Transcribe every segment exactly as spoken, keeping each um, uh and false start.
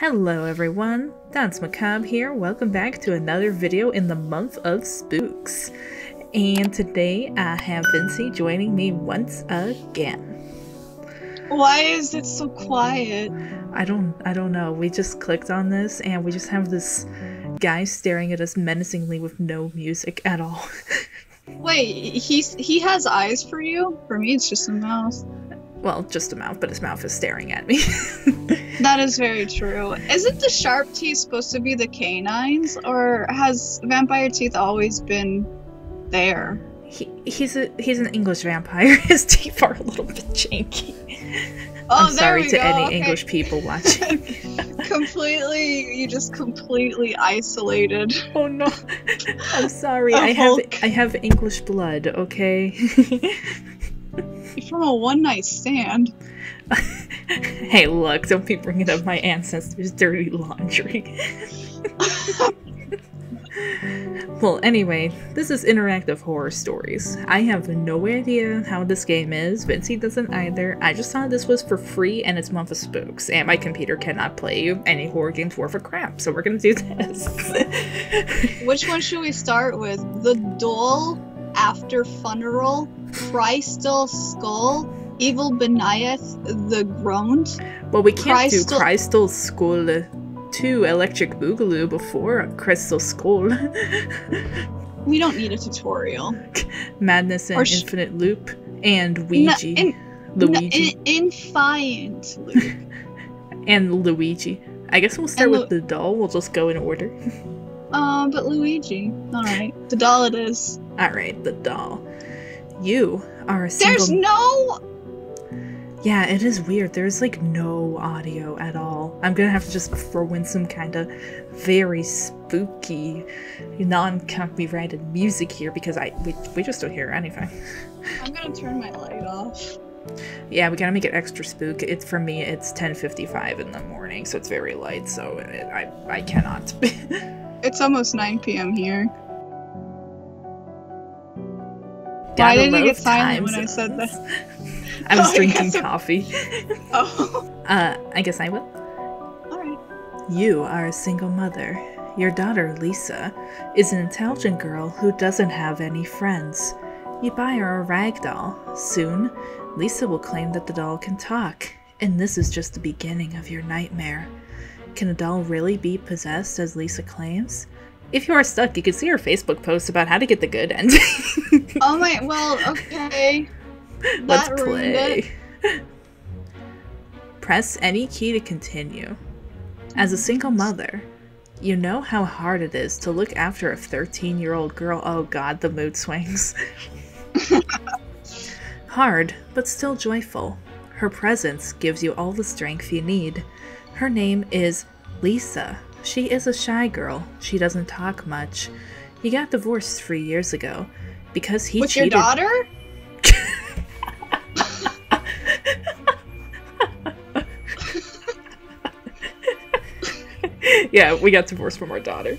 Hello everyone, Dance Macabre here. Welcome back to another video in the month of spooks. And today I have Vincie joining me once again. Why is it so quiet? I don't I don't know. We just clicked on this and we just have this guy staring at us menacingly with no music at all. Wait, he's he has eyes for you? For me it's just a mouth. Well, just a mouth, but his mouth is staring at me. That is very true. Isn't the sharp teeth supposed to be the canines, or has vampire teeth always been there? He, he's a he's an English vampire. His teeth are a little bit janky. Oh, I'm sorry to go. any okay. English people watching. completely, you just completely isolated. Oh no, I'm sorry. I have I have English blood. Okay. From a one-night stand. Hey, look, don't be bringing up my ancestors' dirty laundry. Well, anyway, this is interactive horror stories. I have no idea how this game is. Vincie doesn't either. I just thought this was for free and it's month of spooks, and my computer cannot play you any horror games worth of crap, so we're gonna do this. Which one should we start with? The Doll, After Funeral, Crystal Skull, Evil Beniath, The Groaned. Well, we can't Crystal do Crystal Skull two Electric Boogaloo before Crystal Skull. We don't need a tutorial. Madness and Infinite Loop and Ouija. No, in, Luigi. No, in, infinite Loop. And Luigi. I guess we'll start with the doll. We'll just go in order. Uh, but Luigi. Alright. The doll it is. Alright, the doll. You are a single- There's no- Yeah, it is weird. There's like no audio at all. I'm gonna have to just throw in some kind of very spooky, non-copyrighted music here because I- we, we just don't hear anything. I'm gonna turn my light off. Yeah, we gotta make it extra spook. It's for me, it's ten fifty-five in the morning, so it's very light, so it, I, I cannot. It's almost nine p m here. Why did you get silent when I said that? I was oh, drinking I coffee. Oh. Uh, I guess I will. Alright. You are a single mother. Your daughter, Lisa, is an intelligent girl who doesn't have any friends. You buy her a rag doll. Soon, Lisa will claim that the doll can talk. And this is just the beginning of your nightmare. Can a doll really be possessed, as Lisa claims? If you are stuck, you can see her Facebook post about how to get the good ending. Oh my, well, okay. That Let's play. Press any key to continue. As a single mother, you know how hard it is to look after a thirteen-year-old girl. Oh god, the mood swings. Hard, but still joyful. Her presence gives you all the strength you need. Her name is Lisa. She is a shy girl. She doesn't talk much. He got divorced three years ago because he With cheated- With your daughter? Yeah, we got divorced from our daughter.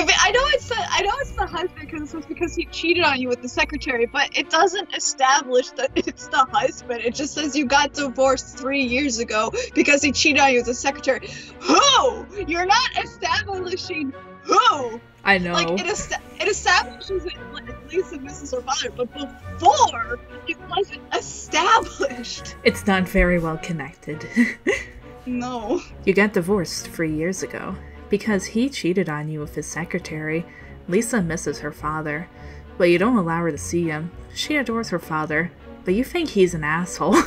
I know it's the, I know it's the husband because it's because he cheated on you with the secretary, but it doesn't establish that it's the husband. It just says you got divorced three years ago because he cheated on you with the secretary. Who? You're not establishing who. I know. Like it, est it establishes it at least in Missus or father, but before it wasn't established. It's not very well connected. No. You got divorced three years ago. Because he cheated on you with his secretary. Lisa misses her father, but you don't allow her to see him. She adores her father, but you think he's an asshole.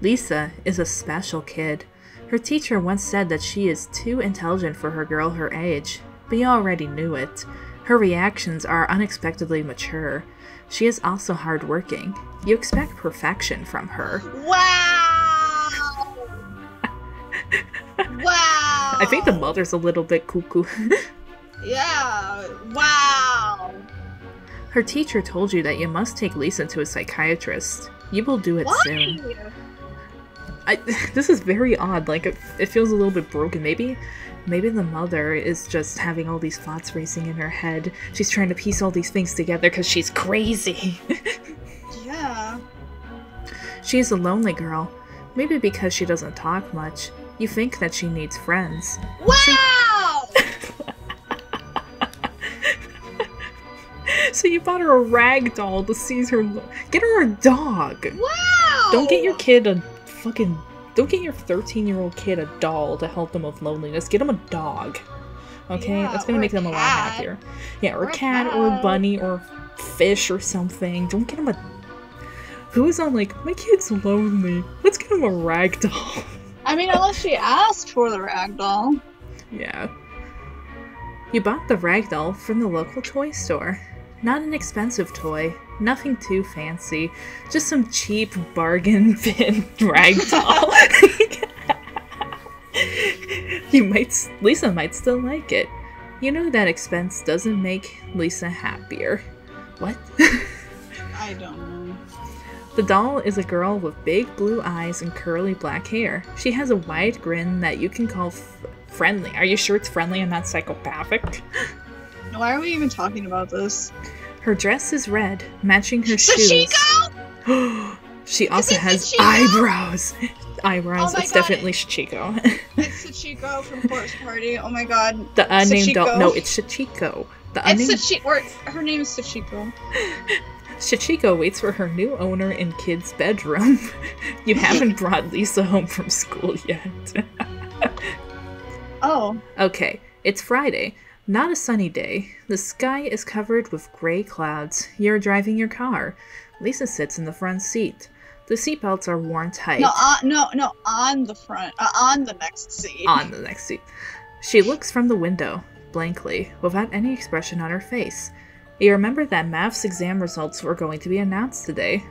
Lisa is a special kid. Her teacher once said that she is too intelligent for her girl her age, but you already knew it. Her reactions are unexpectedly mature. She is also hardworking. You expect perfection from her. Wow! Wow! I think the mother's a little bit cuckoo. Yeah! Wow! Her teacher told you that you must take Lisa to a psychiatrist. You will do it Why? soon. I, this is very odd. Like, it, it feels a little bit broken. Maybe maybe the mother is just having all these thoughts racing in her head. She's trying to piece all these things together because she's crazy. Yeah. She is a lonely girl. Maybe because she doesn't talk much, you think that she needs friends. Wow! So, so you bought her a rag doll to seize her. Get her a dog. Wow! Don't get your kid a fucking. Don't get your thirteen-year-old kid a doll to help them with loneliness. Get them a dog. Okay, yeah, that's gonna make them a lot happier. Yeah, or, or a cat, a or a bunny, or fish, or something. Don't get them a. Who's on like my kid's lonely? Let's get him a rag doll. I mean, unless she asked for the rag doll. Yeah. You bought the rag doll from the local toy store. Not an expensive toy, nothing too fancy, just some cheap bargain bin rag doll. You might, Lisa might still like it. You know that expense doesn't make Lisa happier. What? I don't know. The doll is a girl with big blue eyes and curly black hair. She has a wide grin that you can call f friendly. Are you sure it's friendly and not psychopathic? Why are we even talking about this? Her dress is red, matching her shoes. Sachiko? She also has eyebrows. Eyebrows. Oh, it's God. Definitely Sachiko. It's Sachiko from Forest Party. Oh my God. The unnamed doll. No, it's Sachiko. The unnamed. It's Sachi or her name is Sachiko. Sachiko waits for her new owner in kid's bedroom. You haven't brought Lisa home from school yet. Oh. Okay. It's Friday. Not a sunny day. The sky is covered with gray clouds. You're driving your car. Lisa sits in the front seat. The seatbelts are worn tight. No, uh, no, no, on the front, uh, on the next seat. On the next seat. She looks from the window, blankly, without any expression on her face. You remember that maths exam results were going to be announced today.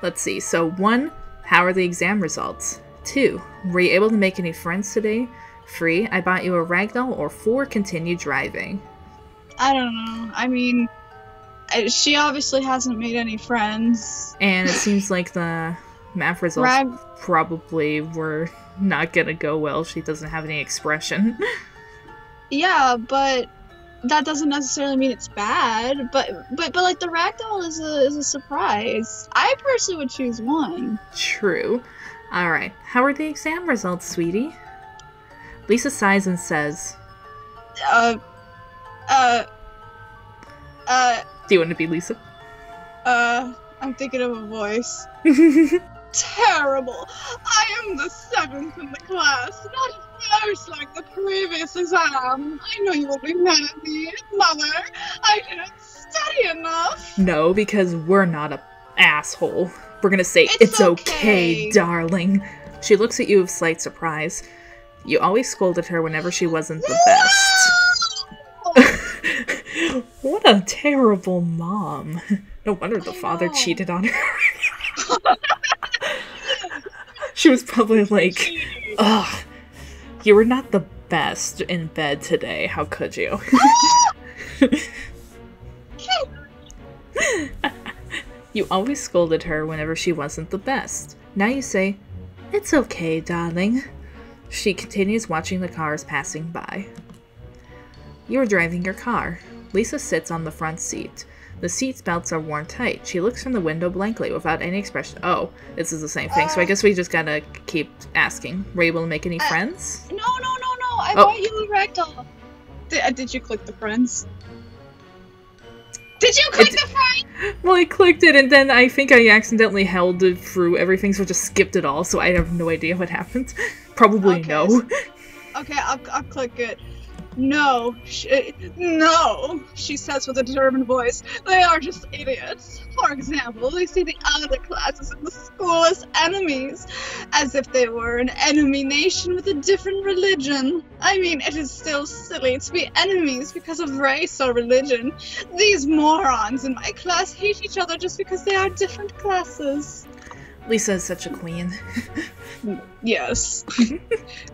Let's see. So, one, how are the exam results? Two, were you able to make any friends today? Three, I bought you a ragdoll, or four, continue driving. I don't know. I mean, she obviously hasn't made any friends. And it seems like the math results Rag probably were not gonna go well. She doesn't have any expression. Yeah, but that doesn't necessarily mean it's bad. But but but like the ragdoll is a is a surprise. I personally would choose one. True. All right. How are the exam results, sweetie? Lisa sighs and says, Uh, uh, uh. Do you want to be Lisa? Uh, I'm thinking of a voice. Terrible! I am the seventh in the class, not a first like the previous exam. I know you will be mad at me, Mother. I didn't study enough. No, because we're not an asshole. We're gonna say, it's, it's okay. okay, darling. She looks at you with slight surprise. You always scolded her whenever she wasn't the best. No! What a terrible mom. No wonder the I father know. cheated on her. She was probably like, ugh, you were not the best in bed today. How could you? You always scolded her whenever she wasn't the best. Now you say, it's okay, darling. She continues watching the cars passing by. You are driving your car. Lisa sits on the front seat. The seat belts are worn tight. She looks from the window blankly without any expression. Oh, this is the same thing. Uh, so I guess we just gotta keep asking. Were you able to make any uh, friends? No, no, no, no. I oh. bought you a ragdoll. Did, uh, did you click the friends? Did you click it, the friends? Well, I clicked it and then I think I accidentally held it through everything, so I just skipped it all, so I have no idea what happened. Probably okay. no. Okay, I'll, I'll click it. No. She, no, she says with a determined voice. They are just idiots. For example, they see the other classes in the school as enemies, as if they were an enemy nation with a different religion. I mean, it is still silly to be enemies because of race or religion. These morons in my class hate each other just because they are different classes. Lisa is such a queen. Yes.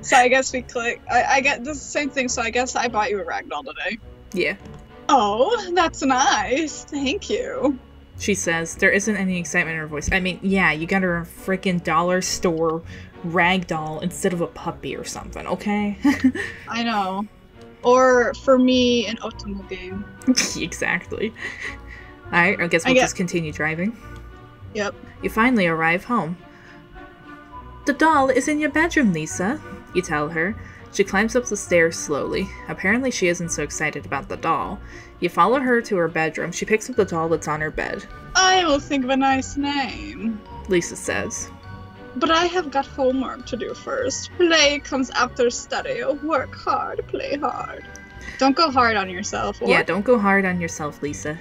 So I guess we click. I, I get the same thing, so I guess I bought you a ragdoll today. Yeah. Oh, that's nice. Thank you. She says, there isn't any excitement in her voice. I mean, yeah, you got her a freaking dollar store ragdoll instead of a puppy or something, okay? I know. Or, for me, an Otomo game. Exactly. Alright, I guess we'll I guess just continue driving. Yep. You finally arrive home. The doll is in your bedroom, Lisa, you tell her. She climbs up the stairs slowly. Apparently she isn't so excited about the doll. You follow her to her bedroom. She picks up the doll that's on her bed. I will think of a nice name, Lisa says. But I have got homework to do first. Play comes after study. Work hard, play hard. Don't go hard on yourself. Or... Yeah, don't go hard on yourself, Lisa.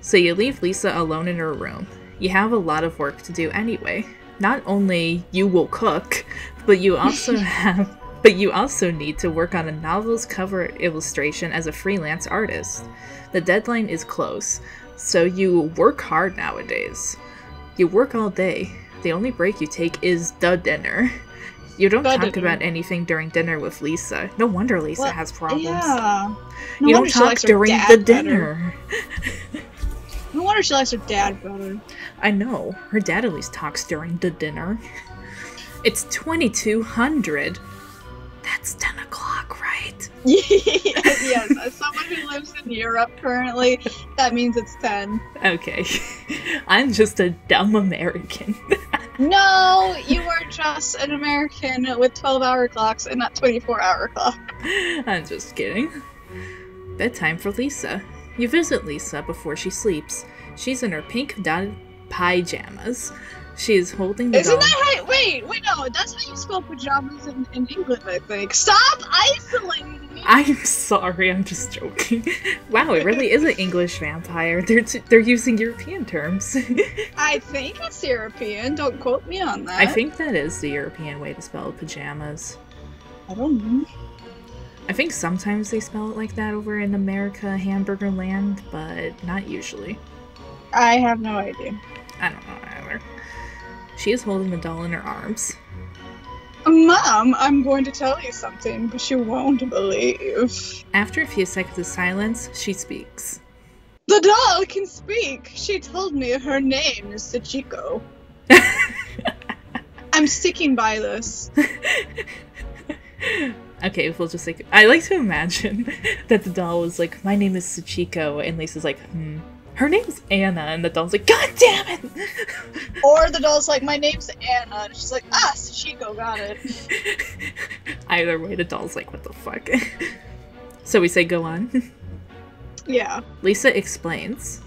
So you leave Lisa alone in her room. You have a lot of work to do anyway. Not only you will cook, but you also have but you also need to work on a novel's cover illustration as a freelance artist. The deadline is close, so you work hard nowadays. You work all day. The only break you take is the dinner. You don't but talk dinner. about anything during dinner with Lisa. No wonder Lisa what? has problems. Yeah. No you don't talk during the dinner. No wonder she likes her dad better. I know. Her dad at least talks during the dinner. It's twenty-two hundred. That's ten o'clock, right? yes, yes. As someone who lives in Europe currently, that means it's ten. Okay. I'm just a dumb American. No, you are just an American with twelve hour clocks and not twenty-four hour clock. I'm just kidding. Bedtime for Lisa. You visit Lisa before she sleeps. She's in her pink dotted pajamas. She is holding the Isn't doll. that how- wait, wait, no, that's how you spell pajamas in, in England, I think. Stop isolating me! I'm sorry, I'm just joking. Wow, it really is an English vampire. They're, t they're using European terms. I think it's European, don't quote me on that. I think that is the European way to spell pajamas. I don't know. I think sometimes they spell it like that over in America, hamburger land, but not usually. I have no idea. I don't know either. She is holding the doll in her arms. Mom, I'm going to tell you something, but you won't believe. After a few seconds of silence, she speaks. The doll can speak! She told me her name is Sachiko. I'm sticking by this. Okay, we'll just like- I like to imagine that the doll was like, my name is Sachiko, and Lisa's like, hmm, her name's Anna, and the doll's like, God damn it! Or the doll's like, my name's Anna, and she's like, ah, Sachiko, got it. Either way, the doll's like, what the fuck? So we say, go on. Yeah. Lisa explains.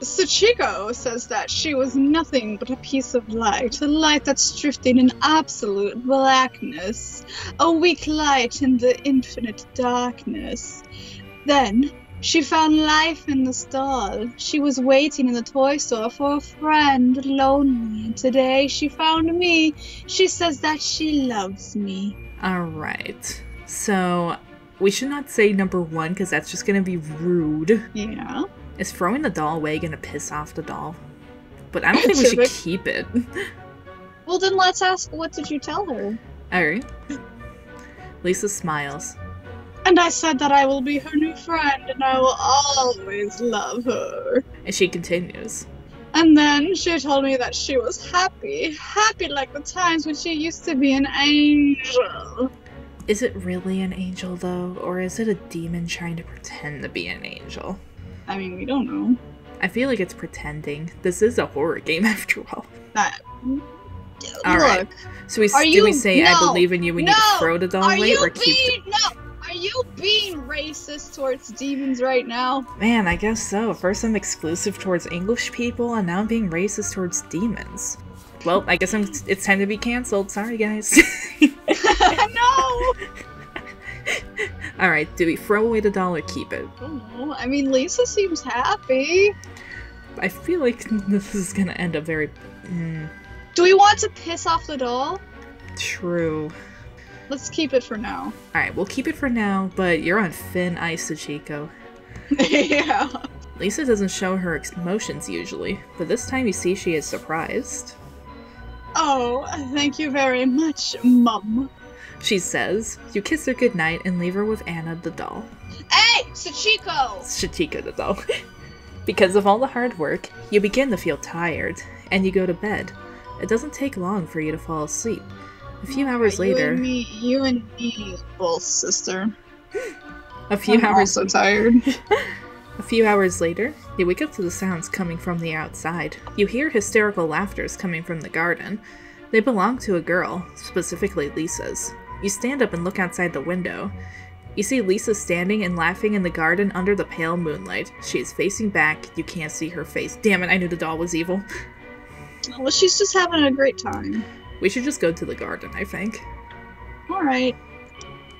Sachiko says that she was nothing but a piece of light, a light that's drifting in absolute blackness, a weak light in the infinite darkness. Then, she found life in the stall. She was waiting in the toy store for a friend, lonely. Today, she found me. She says that she loves me. Alright, so we should not say number one, because that's just going to be rude. Yeah. Is throwing the doll away gonna piss off the doll? But I don't think we should keep it. Well, then let's ask, what did you tell her? Alright. Lisa smiles. And I said that I will be her new friend and I will always love her. And she continues. And then she told me that she was happy. Happy like the times when she used to be an angel. Is it really an angel, though? Or is it a demon trying to pretend to be an angel? I mean, we don't know. I feel like it's pretending. This is a horror game after all. That, all right. So we, do you, we say, no, I believe in you, we no, need to throw the doll away or keep being, the... No! Are you being racist towards demons right now? Man, I guess so. First I'm exclusive towards English people, and now I'm being racist towards demons. Well, I guess I'm, it's time to be cancelled. Sorry, guys. No! Alright, do we throw away the doll or keep it? I don't know. I mean, Lisa seems happy. I feel like this is gonna end up very... Mm. Do we want to piss off the doll? True. Let's keep it for now. Alright, we'll keep it for now, but you're on thin ice, Sachiko. Yeah. Lisa doesn't show her emotions usually, but this time you see she is surprised. Oh, thank you very much, Mum. She says. You kiss her goodnight and leave her with Anna the doll. Hey! Sachiko! Sachiko the doll. Because of all the hard work, you begin to feel tired, and you go to bed. It doesn't take long for you to fall asleep. A few oh, hours later... You and me, you and me both, sister. A few I'm hours also tired. A few hours later, you wake up to the sounds coming from the outside. You hear hysterical laughter coming from the garden. They belong to a girl, specifically Lisa's. You stand up and look outside the window. You see Lisa standing and laughing in the garden under the pale moonlight. She is facing back. You can't see her face. Damn it, I knew the doll was evil. Well, she's just having a great time. We should just go to the garden, I think. Alright.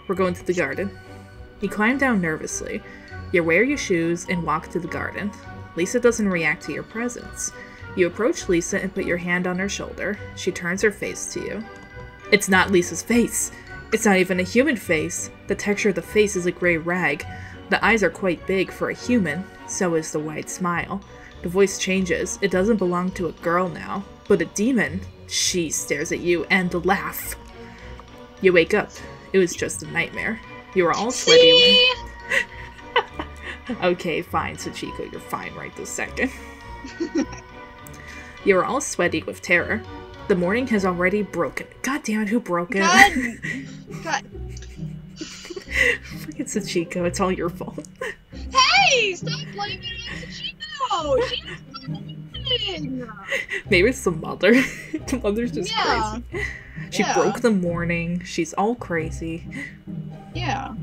We're going to the garden. You climb down nervously. You wear your shoes and walk to the garden. Lisa doesn't react to your presence. You approach Lisa and put your hand on her shoulder. She turns her face to you. It's not Lisa's face! It's not even a human face. The texture of the face is a gray rag. The eyes are quite big for a human, so is the wide smile. The voice changes. It doesn't belong to a girl now, but a demon. She stares at you and the laugh. You wake up. It was just a nightmare. You are all sweaty. Okay, fine, Sachiko, you're fine right this second. You are all sweaty with terror. The morning has already broken. God damn it, who broke it? God! God. Freaking Sachiko, it's all your fault. Hey! Stop blaming it on Sachiko! She doesn't do anything! Maybe it's the mother. The mother's just yeah. crazy. She yeah. broke the morning. She's all crazy. Yeah.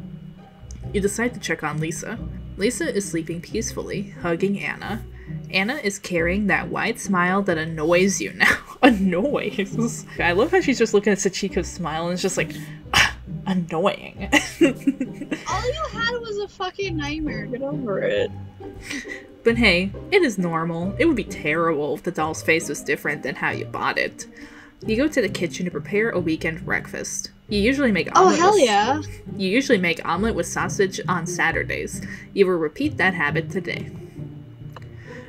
You decide to check on Lisa. Lisa is sleeping peacefully, hugging Anna. Anna is carrying that wide smile that annoys you now. Annoys? I love how she's just looking at Sachiko's smile and it's just like, ah, annoying. All you had was a fucking nightmare. Get over it. But hey, it is normal. It would be terrible if the doll's face was different than how you bought it. You go to the kitchen to prepare a weekend breakfast. You usually make omelet oh, hell with, yeah. You usually make omelet with sausage on Saturdays. You will repeat that habit today.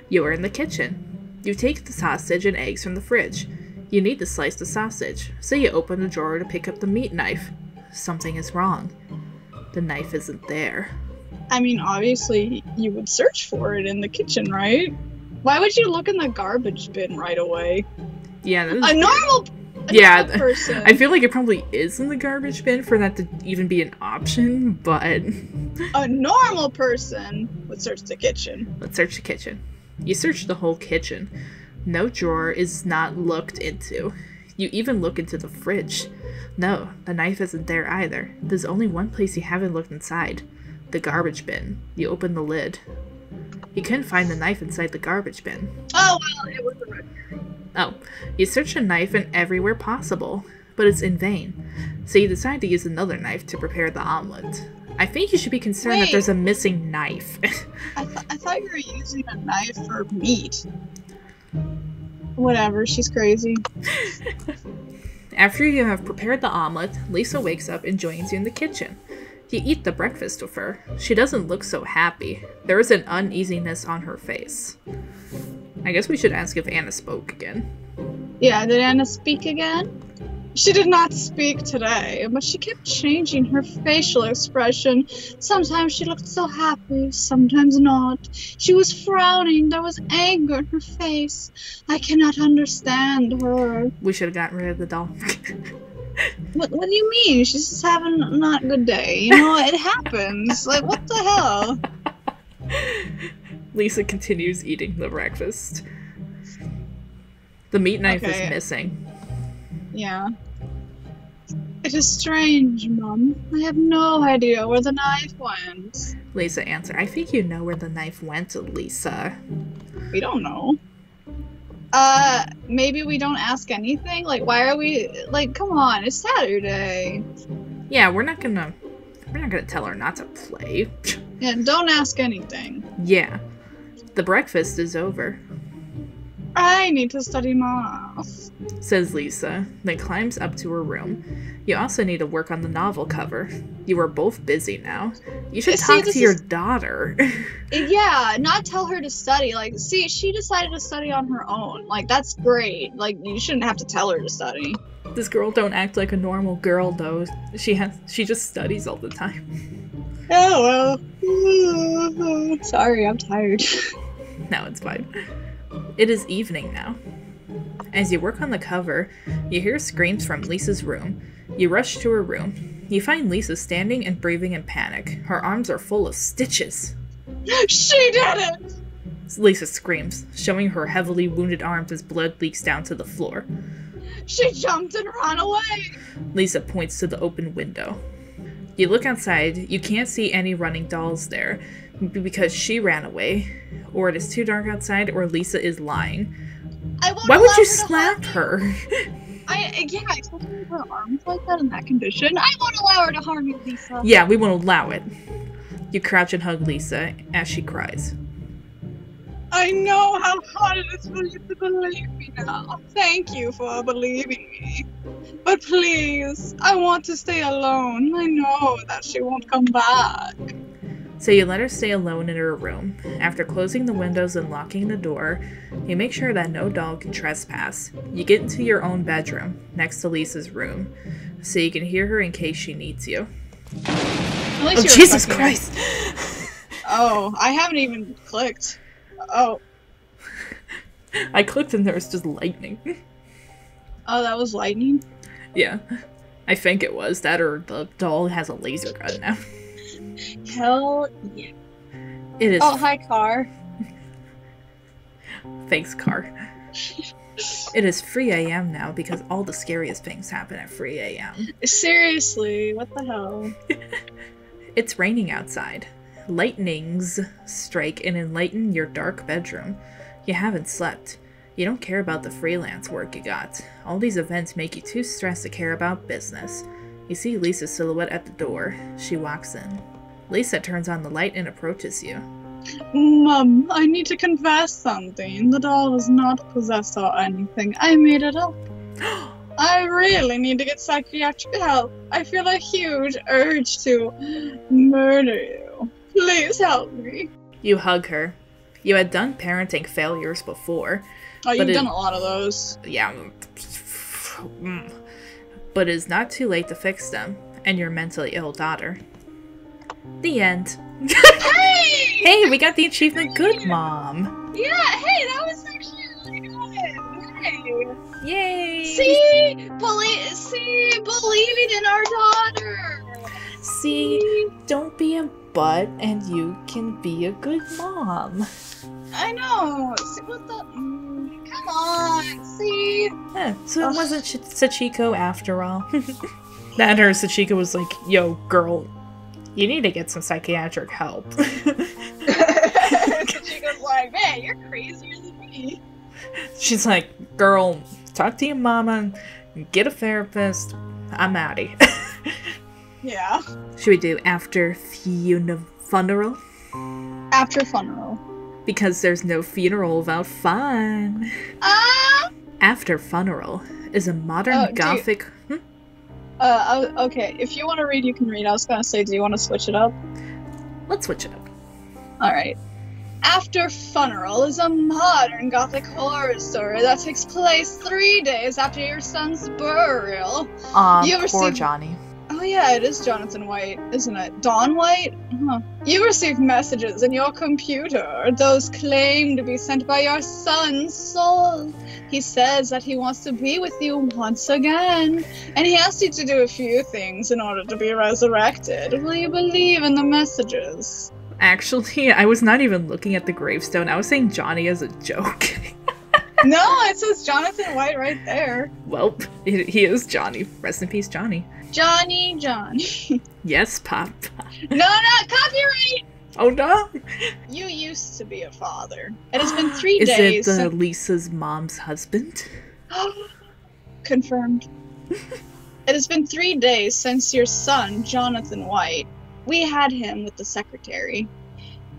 You are in the kitchen. You take the sausage and eggs from the fridge. You need to slice the sausage, so you open the drawer to pick up the meat knife. Something is wrong. The knife isn't there. I mean, obviously, you would search for it in the kitchen, right? Why would you look in the garbage bin right away? Yeah, that is a normal yeah, person. I feel like it probably is in the garbage bin for that to even be an option, but... A normal person would search the kitchen. Let's search the kitchen. You search the whole kitchen. No drawer is not looked into. You even look into the fridge. No, the knife isn't there either. There's only one place you haven't looked inside. The garbage bin. You open the lid. You couldn't find the knife inside the garbage bin. Oh, well, it was a red herring. Oh. You search a knife in everywhere possible, but it's in vain. So you decide to use another knife to prepare the omelet. I think you should be concerned Wait. that there's a missing knife. I, th I thought you were using a knife for meat. Whatever, she's crazy. After you have prepared the omelet, Lisa wakes up and joins you in the kitchen. You eat the breakfast with her. She doesn't look so happy. There is an uneasiness on her face. I guess we should ask if Anna spoke again. Yeah, did Anna speak again? She did not speak today, but she kept changing her facial expression. Sometimes she looked so happy, sometimes not. She was frowning, there was anger in her face. I cannot understand her. We should have gotten rid of the doll. What, what do you mean? She's just having a not good day. You know, it happens. Like, what the hell? Lisa continues eating the breakfast. The meat knife okay. is missing. Yeah. It is strange, Mom. I have no idea where the knife went. Lisa answered, I think you know where the knife went, Lisa. We don't know. Uh, maybe we don't ask anything? Like, why are we... Like, come on, it's Saturday. Yeah, we're not gonna... We're not gonna tell her not to play. Yeah, don't ask anything. Yeah. The breakfast is over. I need to study math, says Lisa, then climbs up to her room. You also need to work on the novel cover. You are both busy now. You should see, talk to your is... daughter. Yeah, not tell her to study. Like, see, she decided to study on her own. Like, that's great. Like, you shouldn't have to tell her to study. This girl don't act like a normal girl, though. She has, she just studies all the time. Oh, well. Sorry, I'm tired. No, it's fine. It is evening now. As you work on the cover, you hear screams from Lisa's room. You rush to her room. You find Lisa standing and breathing in panic. Her arms are full of stitches. She did it! Lisa screams, showing her heavily wounded arms as blood leaks down to the floor. She jumped and ran away! Lisa points to the open window. You look outside, you can't see any running dolls there, because she ran away, or it is too dark outside, or Lisa is lying. I won't Why would you her slap her? I yeah, especially with her arms like that in that condition. I won't allow her to harm you, Lisa. Yeah, we won't allow it. You crouch and hug Lisa as she cries. I know how hard it is for you to believe me now. Thank you for believing me. But please, I want to stay alone. I know that she won't come back. So you let her stay alone in her room. After closing the windows and locking the door, you make sure that no doll can trespass. You get into your own bedroom, next to Lisa's room, so you can hear her in case she needs you. Oh, Jesus Christ! Oh, I haven't even clicked. Oh. I clicked and there was just lightning. Oh, that was lightning? Yeah. I think it was. That or the doll has a laser gun now. Hell yeah. It is. Oh, hi, Car. Thanks, Car. It is three A M now because all the scariest things happen at three A M Seriously, what the hell? It's raining outside. Lightnings strike and enlighten your dark bedroom. You haven't slept. You don't care about the freelance work you got. All these events make you too stressed to care about business. You see Lisa's silhouette at the door. She walks in. Lisa turns on the light and approaches you. Mom, I need to confess something. The doll was not a possessor or anything. I made it up. I really need to get psychiatric help. I feel a huge urge to murder you. Please help me. You hug her. You had done parenting failures before. Oh, you've it, done a lot of those. Yeah. But it is not too late to fix them, and your mentally ill daughter. The end. Hey! Hey, we got the achievement. Good Mom. Yeah, hey, that was actually really good. Hey. Yay. See, believe, see, believing in our daughter. See, see, don't be a butt, and you can be a good mom. I know. See what the. Come on, see? Yeah, so it wasn't Sh Sachiko after all. That her Sachiko was like, yo, girl, you need to get some psychiatric help. Sachiko's like, man, you're crazier than me. She's like, girl, talk to your mama, get a therapist, I'm out of here. Yeah. Should we do after funeral? After funeral. Because there's no funeral without fun. Uh, After funeral is a modern oh, gothic. You, hmm? Uh, okay. If you want to read, you can read. I was gonna say, do you want to switch it up? Let's switch it up. All right. After funeral is a modern gothic horror story that takes place three days after your son's burial. Ah, um, poor seen... Johnny. Oh yeah, it is Jonathan White, isn't it? Don White? Huh. You receive messages in your computer. Those claim to be sent by your son's soul. He says that he wants to be with you once again. And he asks you to do a few things in order to be resurrected. Will you believe in the messages? Actually, I was not even looking at the gravestone. I was saying Johnny as a joke. No, it says Jonathan White right there. Well, he is Johnny. Rest in peace, Johnny. Johnny, Johnny. Yes, Pop. No, no, copyright! Oh, no? You used to be a father. It has been three is days. Is it uh, Lisa's mom's husband? Confirmed. It has been three days since your son, Jonathan White, we had him with the secretary,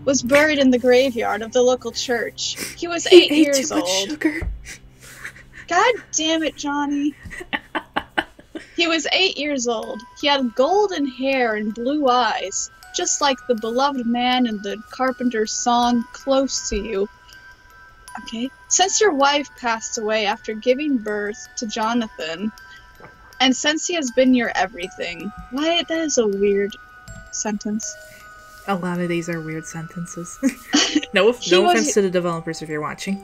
was buried in the graveyard of the local church. He was he eight ate years too much old. Sugar. God damn it, Johnny. He was eight years old. He had golden hair and blue eyes, just like the beloved man in the carpenter's song, Close to You. Okay. Since your wife passed away after giving birth to Jonathan, and since he has been your everything. What? That is a weird sentence. A lot of these are weird sentences. no no was, offense to the developers if you're watching.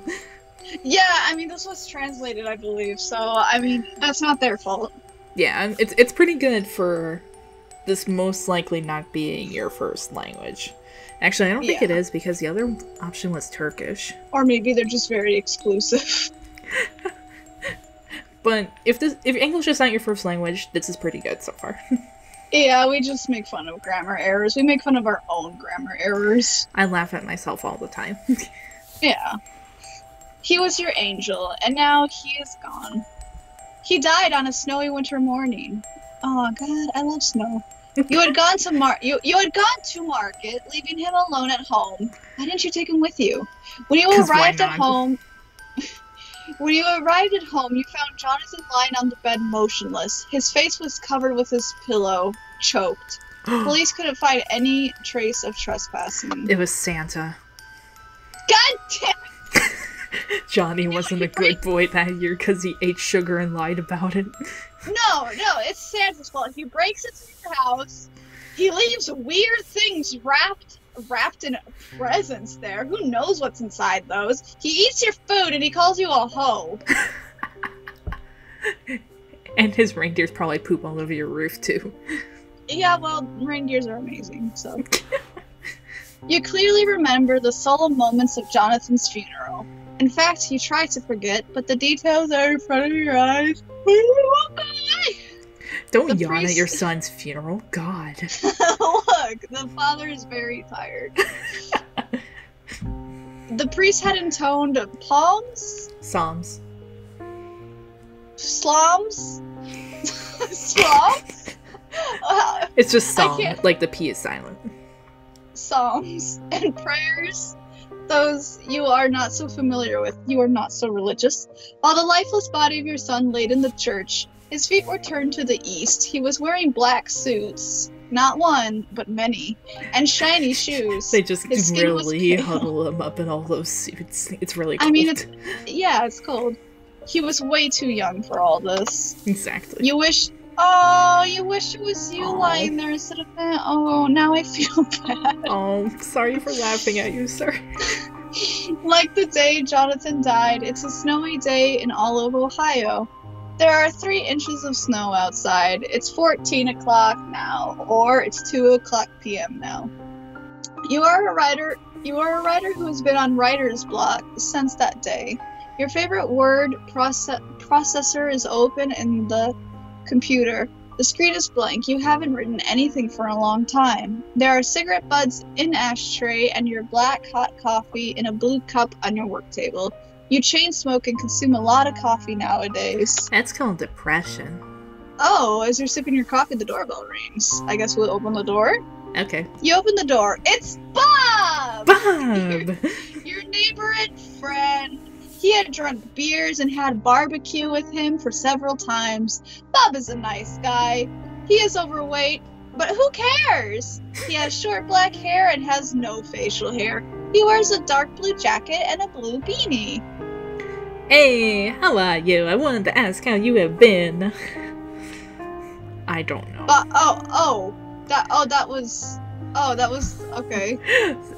Yeah, I mean, this was translated, I believe, so, I mean, that's not their fault. Yeah, it's it's pretty good for this most likely not being your first language. Actually, I don't think yeah. it is because the other option was Turkish. Or maybe they're just very exclusive. But if this if English is not your first language, this is pretty good so far. Yeah, we just make fun of grammar errors. We make fun of our own grammar errors. I laugh at myself all the time. Yeah. He was your angel, and now he is gone. He died on a snowy winter morning. Oh God, I love snow. You had gone to mar- you, you had gone to market, leaving him alone at home. Why didn't you take him with you? When you arrived at home... When you arrived at home, you found Jonathan lying on the bed motionless. His face was covered with his pillow, choked. Police couldn't find any trace of trespassing. It was Santa. God damn! Johnny wasn't a good boy that year because he ate sugar and lied about it. No, no, it's Santa's fault. He breaks into your house. He leaves weird things wrapped wrapped in presents there. Who knows what's inside those? He eats your food and he calls you a hoe. And his reindeers probably poop all over your roof too. Yeah, well, reindeers are amazing, so. You clearly remember the solemn moments of Jonathan's funeral. In fact, you try to forget, but the details are in front of your eyes. Don't the yawn priest... at your son's funeral. God. Look, the father is very tired. The priest had intoned palms? Psalms. Slums? Slums? It's just psalm. Like the P is silent. Psalms and prayers. Those you are not so familiar with. You are not so religious. While the lifeless body of your son laid in the church, his feet were turned to the east. He was wearing black suits. Not one, but many. And shiny shoes. They just His really huddle him up in all those suits. It's really cold. I mean, it's, yeah, it's cold. He was way too young for all this. Exactly. You wish... Oh, you wish it was you Aww. lying there instead of that. Oh, now I feel bad. Oh, sorry for laughing at you, sir. Like the day Jonathan died, it's a snowy day in all of Ohio. There are three inches of snow outside. It's fourteen o'clock now, or it's two o'clock p m now. You are a writer. You are a writer who has been on writer's block since that day. Your favorite word proce processor is open in the computer. The screen is blank. You haven't written anything for a long time. There are cigarette butts in ashtray and your black hot coffee in a blue cup on your work table. You chain smoke and consume a lot of coffee nowadays. That's called depression. Oh, as you're sipping your coffee, the doorbell rings. I guess we'll open the door? Okay. You open the door. It's Bob! Bob! Your, your neighbor and friend. He had drunk beers and had barbecue with him for several times. Bob is a nice guy. He is overweight, but who cares? He has short black hair and has no facial hair. He wears a dark blue jacket and a blue beanie. Hey, how are you? I wanted to ask how you have been. I don't know. But, oh, oh, that, oh, that was, oh, that was, okay.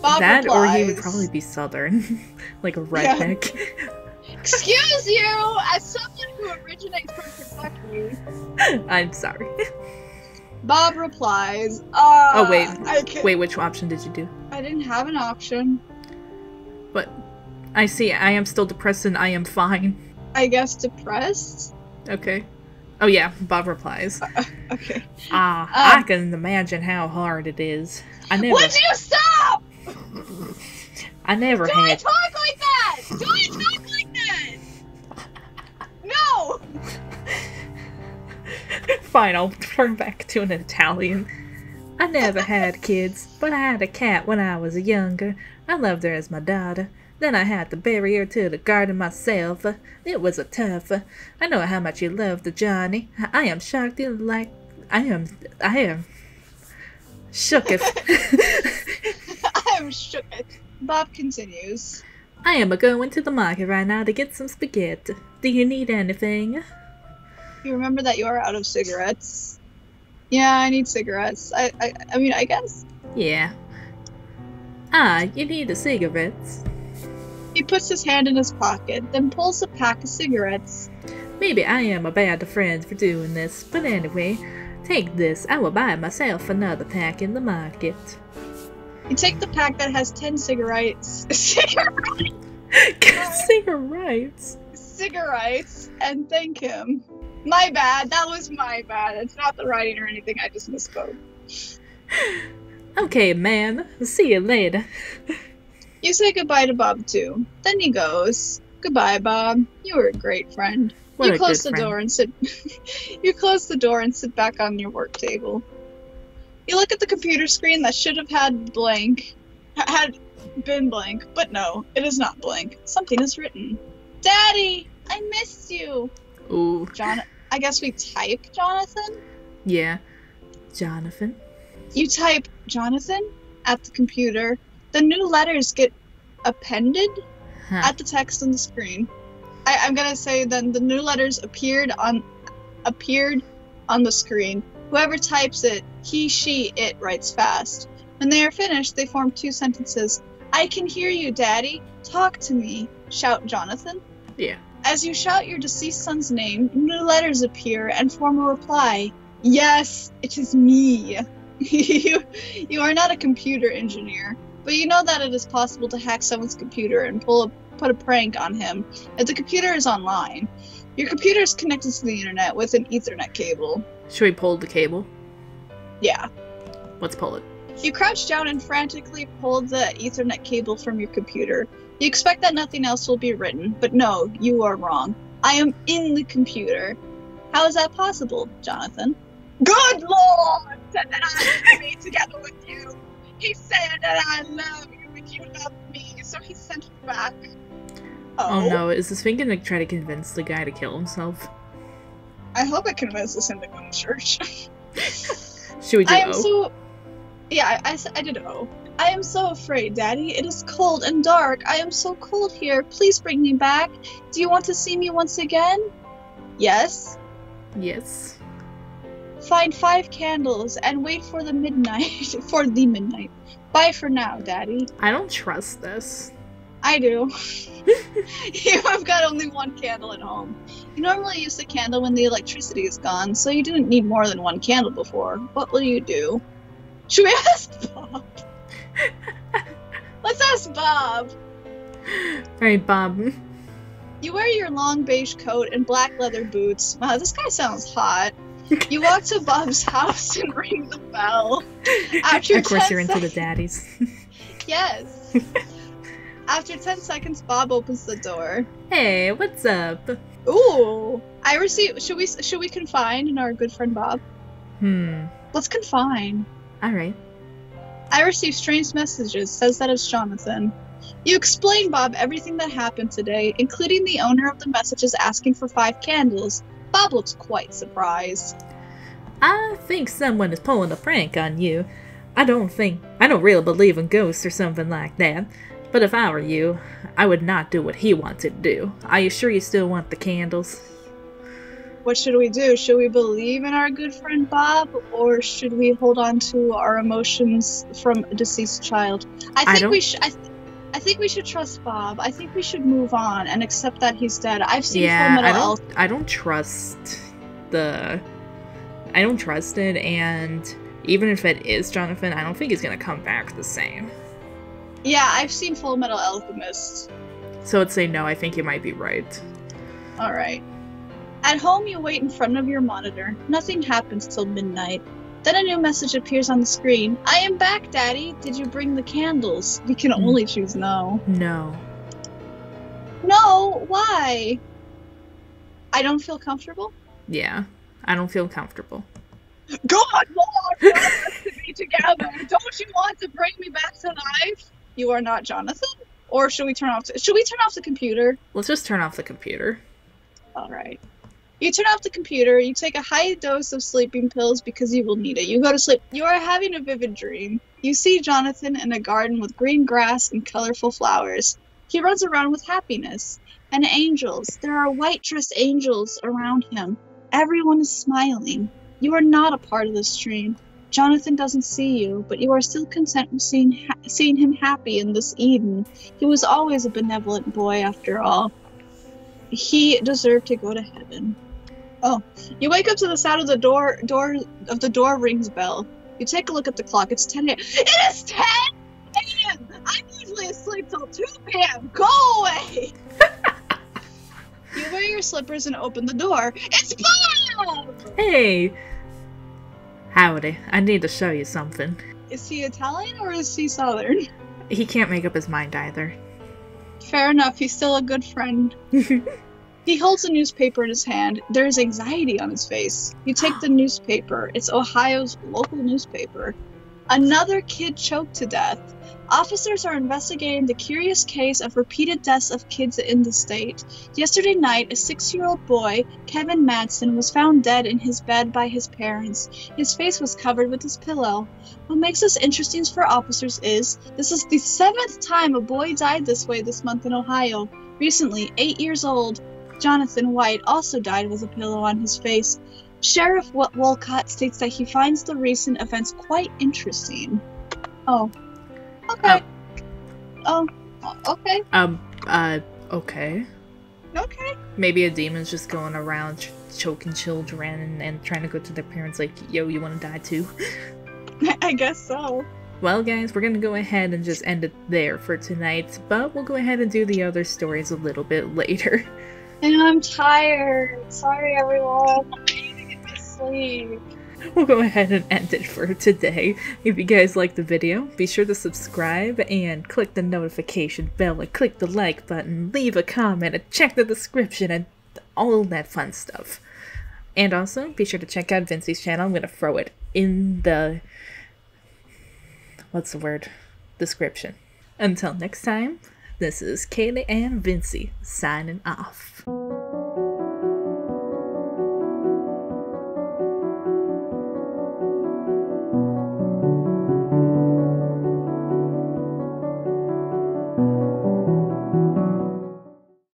Bob that replies, or he would probably be Southern, like a redneck. Yeah. Excuse you, as someone who originates from Kentucky. I'm sorry. Bob replies, uh, oh, wait, I can't. Wait, which option did you do? I didn't have an option. But... I see, I am still depressed and I am fine. I guess depressed? Okay. Oh yeah, Bob replies. Uh, okay. Ah, uh, uh, I can imagine how hard it is. I never- Would you stop?! I never Do had- Do I talk like that?! Do I talk like that?! No! Fine, I'll turn back to an Italian. I never had kids, but I had a cat when I was younger. I loved her as my daughter. Then I had to bury her to the garden myself. It was a tough. I know how much you love the Johnny. I am shocked you like... I am... I am... shooketh. I am shooketh. Bob continues. I am a-going to the market right now to get some spaghetti. Do you need anything? You remember that you are out of cigarettes. Yeah, I need cigarettes. I, I, I mean, I guess. Yeah. Ah, you need a cigarette. He puts his hand in his pocket, then pulls a pack of cigarettes. Maybe I am a bad friend for doing this, but anyway, take this. I will buy myself another pack in the market. You take the pack that has ten cigarettes. Cigarettes! Cigarettes! cigarettes and thank him. My bad. That was my bad. It's not the writing or anything. I just misspoke. Okay, man. See you later. You say goodbye to Bob, too. Then he goes. Goodbye, Bob. You were a great friend. What you close the friend. door and sit. You close the door and sit back on your work table. You look at the computer screen that should have had blank, had been blank, but no, it is not blank. Something is written. Daddy, I miss you. Ooh. John, I guess we type Jonathan. Yeah, Jonathan. You type Jonathan at the computer. The new letters get appended huh. at the text on the screen. I, I'm gonna say then the new letters appeared on appeared on the screen. Whoever types it, he, she, it writes fast. When they are finished, they form two sentences. I can hear you, Daddy. Talk to me. Shout, Jonathan. Yeah. As you shout your deceased son's name, new letters appear and form a reply. Yes, it is me. you, you are not a computer engineer, but you know that it is possible to hack someone's computer and pull a put a prank on him if the computer is online. Your computer is connected to the internet with an Ethernet cable. Should we pull the cable? Yeah. Let's pull it. You crouch down and frantically pull the Ethernet cable from your computer. You expect that nothing else will be written, but no, you are wrong. I am in the computer. How is that possible, Jonathan? Good Lord! Said that I love me together with you. He said that I love you and you love me, so he sent me back. Oh. Oh no, is this thing gonna try to convince the guy to kill himself? I hope it convinces him to go to church. Should we do I am O? So... Yeah, I, I, I did O. I am so afraid, Daddy. It is cold and dark. I am so cold here. Please bring me back. Do you want to see me once again? Yes. Yes. Find five candles and wait for the midnight. for the midnight. Bye for now, Daddy. I don't trust this. I do. You have got only one candle at home. You normally use the candle when the electricity is gone, so you didn't need more than one candle before. What will you do? Should we ask Bob? Let's ask Bob. Alright, Bob. You wear your long beige coat and black leather boots. Wow, this guy sounds hot. You walk to Bob's house and ring the bell. After of course you're into the daddies. Yes. After ten seconds, Bob opens the door. Hey, what's up? Ooh. I receive- should we- should we confine in our good friend Bob? Hmm. Let's confine. Alright. I receive strange messages, says that it's Jonathan. You explain Bob everything that happened today, including the owner of the messages asking for five candles. Bob looks quite surprised. I think someone is pulling a prank on you. I don't think- I don't really believe in ghosts or something like that. But if I were you, I would not do what he wanted to do. Are you sure you still want the candles? What should we do? Should we believe in our good friend Bob, or should we hold on to our emotions from a deceased child? I think I don't... we should. I, th I think we should trust Bob. I think we should move on and accept that he's dead. I've seen yeah, Full Metal. I don't. Al I don't trust the. I don't trust it, and even if it is Jonathan, I don't think he's gonna come back the same. Yeah, I've seen Full Metal Alchemist. So I'd say no. I think you might be right. All right. At home, you wait in front of your monitor. Nothing happens till midnight. Then a new message appears on the screen. I am back, Daddy. Did you bring the candles? You can only choose no. No. No? Why? I don't feel comfortable? Yeah. I don't feel comfortable. God, Lord, want us to be together. Don't you want to bring me back to life? You are not Jonathan? Or should we turn off the- should we turn off the computer? Let's just turn off the computer. Alright. You turn off the computer, you take a high dose of sleeping pills because you will need it. You go to sleep. You are having a vivid dream. You see Jonathan in a garden with green grass and colorful flowers. He runs around with happiness. And angels. There are white-dressed angels around him. Everyone is smiling. You are not a part of this dream. Jonathan doesn't see you, but you are still content with seeing, ha seeing him happy in this Eden. He was always a benevolent boy, after all. He deserved to go to heaven. Oh, you wake up to the sound of the door, door of the door rings bell. You take a look at the clock. It's ten a m It is ten a m I'm usually asleep till two p m Go away! You wear your slippers and open the door. It's Bob! Hey! Howdy. I need to show you something. Is he Italian or is he Southern? He can't make up his mind either. Fair enough. He's still a good friend. He holds a newspaper in his hand. There is anxiety on his face. You take the newspaper. It's Ohio's local newspaper. Another kid choked to death. Officers are investigating the curious case of repeated deaths of kids in the state. Yesterday night, a six-year-old boy, Kevin Madsen, was found dead in his bed by his parents. His face was covered with his pillow. What makes this interesting for officers is, this is the seventh time a boy died this way this month in Ohio. Recently, eight years old, Jonathan White also died with a pillow on his face. Sheriff Walcott states that he finds the recent events quite interesting. Oh. Okay. Oh. oh. Okay. Um. Uh. Okay. Okay. Maybe a demon's just going around ch choking children and, and trying to go to their parents like, "Yo, you want to die too?" I guess so. Well, guys, we're gonna go ahead and just end it there for tonight, but we'll go ahead and do the other stories a little bit later. And I'm tired. Sorry, everyone. I need to get my sleep. We'll go ahead and end it for today. If you guys liked the video, be sure to subscribe and click the notification bell and click the like button, leave a comment and check the description and all that fun stuff. And also, be sure to check out Vincie's channel. I'm going to throw it in the... what's the word? Description. Until next time, this is Kaylee and Vincie signing off.